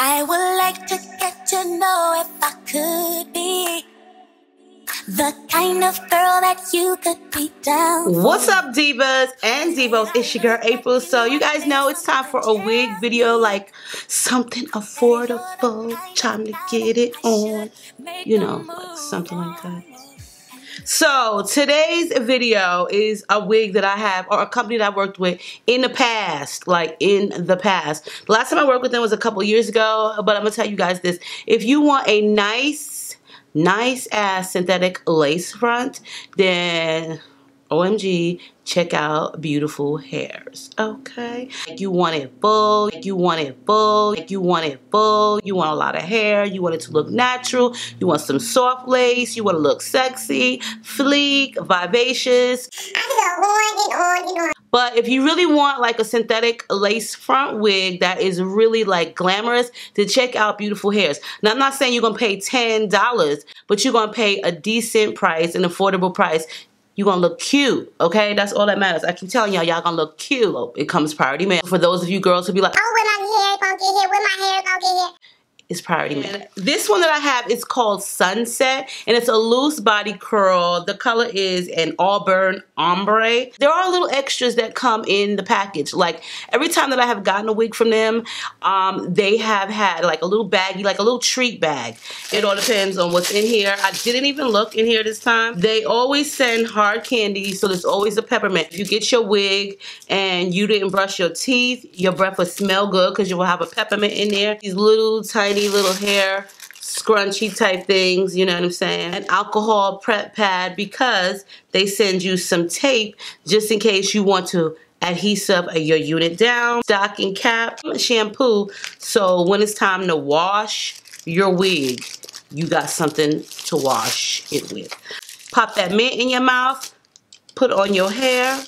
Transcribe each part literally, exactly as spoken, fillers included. I would like to get to know if I could be the kind of girl that you could be down. What's up, divas and divos? It's your girl April. So you guys know it's time for a wig video, like something affordable. Time to get it on, you know, like something like that. So today's video is a wig that I have, or a company that I worked with in the past, like in the past. The last time I worked with them was a couple years ago, but I'm going to tell you guys this. If you want a nice, nice ass synthetic lace front, then O M G, check out Beautiful Hairs, okay? You want it full, you want it full, you want it full, you want a lot of hair, you want it to look natural, you want some soft lace, you want to look sexy, fleek, vivacious. I can go on and on and on. But if you really want like a synthetic lace front wig that is really like glamorous, to check out Beautiful Hairs. Now, I'm not saying you're going to pay ten dollars, but you're going to pay a decent price, an affordable price. You're going to look cute, okay? That's all that matters. I keep telling y'all, y'all going to look cute. It comes priority man. For those of you girls who be like, oh, with my hair, gonna get here, with my hair, gonna get here. It's priority man. This one that I have is called Sunset, and it's a loose body curl. The color is an auburn ombre. There are little extras that come in the package. Like, every time that I have gotten a wig from them, um, they have had, like, a little baggie, like a little treat bag. It all depends on what's in here. I didn't even look in here this time. They always send hard candy, so there's always a peppermint. If you get your wig and you didn't brush your teeth, your breath will smell good because you will have a peppermint in there. These little tiny little hair scrunchy type things, you know what I'm saying? An alcohol prep pad, because they send you some tape just in case you want to adhesive your unit down. Stocking cap, shampoo, so when it's time to wash your wig, you got something to wash it with. Pop that mint in your mouth, put on your hair,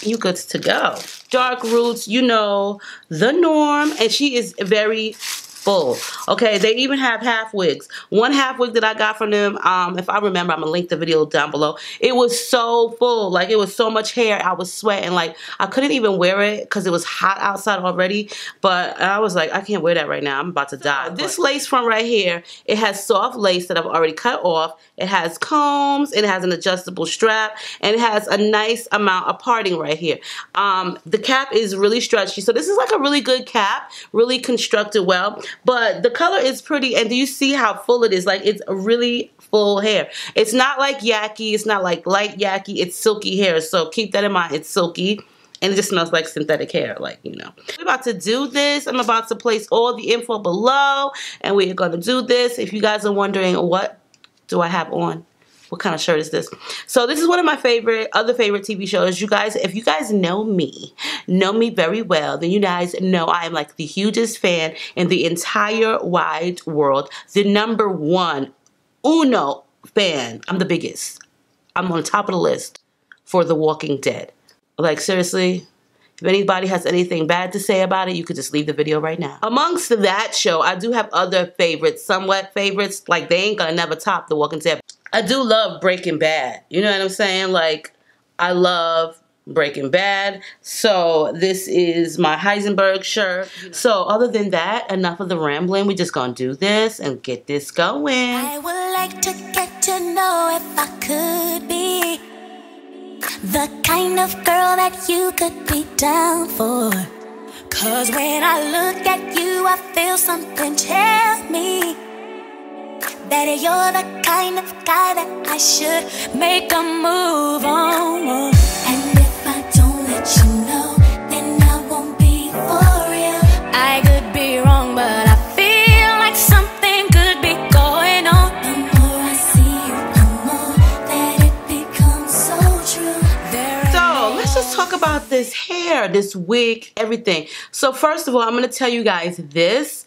you good to go. Dark roots, you know, the norm, and she is very full. Okay, they even have half wigs. One half wig that I got from them, um, if I remember, I'm gonna link the video down below. It was so full, like it was so much hair. I was sweating, like I couldn't even wear it because it was hot outside already. But I was like, I can't wear that right now. I'm about to die. This lace front right here, it has soft lace that I've already cut off. It has combs. It has an adjustable strap, and it has a nice amount of parting right here. Um, the cap is really stretchy, so this is like a really good cap, really constructed well. But the color is pretty, and do you see how full it is? Like, it's really full hair. It's not like yucky. It's not like light yucky. It's silky hair, so keep that in mind. It's silky, and it just smells like synthetic hair, like, you know. We're about to do this. I'm about to place all the info below, and we're going to do this. If you guys are wondering, what do I have on? What kind of shirt is this? So this is one of my favorite, other favorite T V shows. You guys, if you guys know me, know me very well, then you guys know I am like the hugest fan in the entire wide world. The number one, uno fan. I'm the biggest. I'm on top of the list for The Walking Dead. Like, seriously? If anybody has anything bad to say about it, you could just leave the video right now. Amongst that show, I do have other favorites, somewhat favorites. Like, they ain't gonna never top The Walking Dead. I do love Breaking Bad. You know what I'm saying? Like, I love Breaking Bad. So this is my Heisenberg shirt. So other than that, enough of the rambling. We're just gonna do this and get this going. I would like to get to know if I could be the kind of girl that you could be down for. 'Cause when I look at you, I feel something tell me that you're the kind of guy that I should make a move on. And if I don't let you know, then I won't be for real. I could be wrong, but I feel like something could be going on. The more I see you, the more that it becomes so true. There so let's just talk about this hair, this wig, everything. So first of all, I'm going to tell you guys this.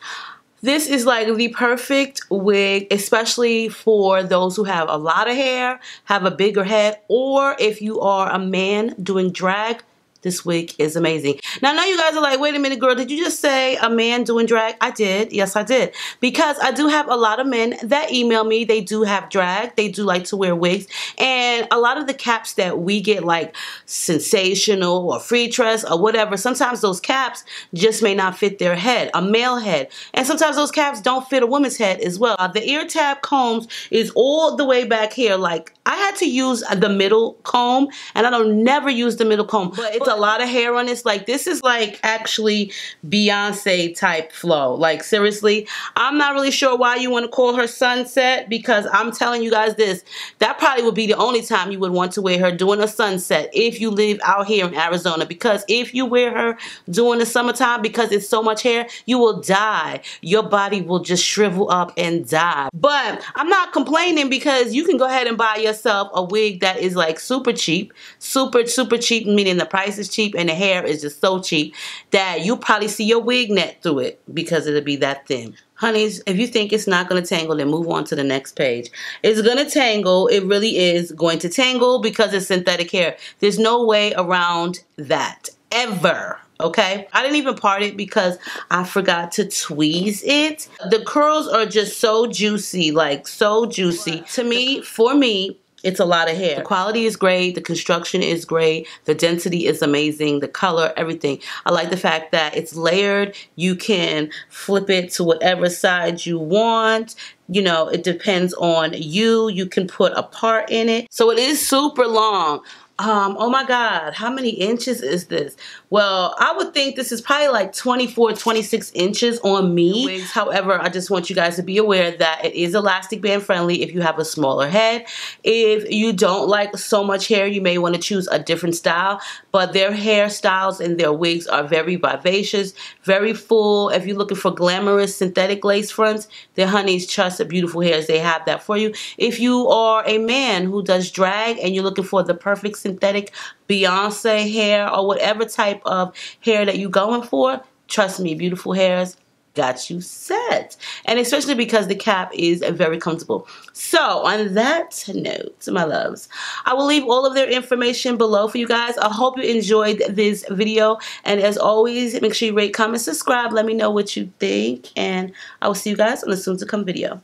This is like the perfect wig, especially for those who have a lot of hair, have a bigger head, or if you are a man doing drag, This wig is amazing. Now, I know you guys are like, wait a minute, girl, did you just say a man doing drag? I did. Yes, I did. Because I do have a lot of men that email me. They do have drag. They do like to wear wigs. And a lot of the caps that we get, like sensational or free dress or whatever, sometimes those caps just may not fit their head, a male head. And sometimes those caps don't fit a woman's head as well. Uh, the ear tab combs is all the way back here. Like, I had to use the middle comb, and I don't never use the middle comb, but it's a lot of hair on this. Like, this is like actually Beyonce type flow. Like, seriously, I'm not really sure why you want to call her sunset, because I'm telling you guys this, that probably would be the only time you would want to wear her during a sunset if you live out here in Arizona. Because if you wear her during the summertime, because it's so much hair, you will die. Your body will just shrivel up and die. But I'm not complaining, because you can go ahead and buy yourself a wig that is like super cheap, super, super cheap, meaning the price is cheap and the hair is just so cheap that you'll probably see your wig net through it because it'll be that thin. Honeys, if you think it's not going to tangle, then move on to the next page. It's going to tangle. It really is going to tangle because it's synthetic hair. There's no way around that ever. Okay, I didn't even part it because I forgot to tweeze it. The curls are just so juicy, like so juicy. To me, for me, it's a lot of hair. The quality is great. The construction is great. The density is amazing. The color, everything. I like the fact that it's layered. You can flip it to whatever side you want. You know, it depends on you. You can put a part in it. So it is super long. Um, oh my God, how many inches is this? Well, I would think this is probably like twenty-four, twenty-six inches on me. However, I just want you guys to be aware that it is elastic band friendly if you have a smaller head. If you don't like so much hair, you may want to choose a different style. But their hairstyles and their wigs are very vivacious, very full. If you're looking for glamorous synthetic lace fronts, their Honeys, Trust, the Beautiful Hairs, they have that for you. If you are a man who does drag and you're looking for the perfect synthetic Beyonce hair or whatever type of hair that you're going for, trust me, Beautiful Hairs got you set. And especially because the cap is very comfortable. So on that note, my loves, I will leave all of their information below for you guys. I hope you enjoyed this video. And as always, make sure you rate, comment, subscribe. Let me know what you think. And I will see you guys on the soon to come video.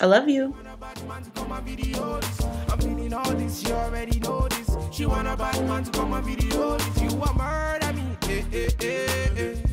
I love you. All this, you already know this. She want a bad man to come and video this. You a murder me, eh, eh, eh, eh.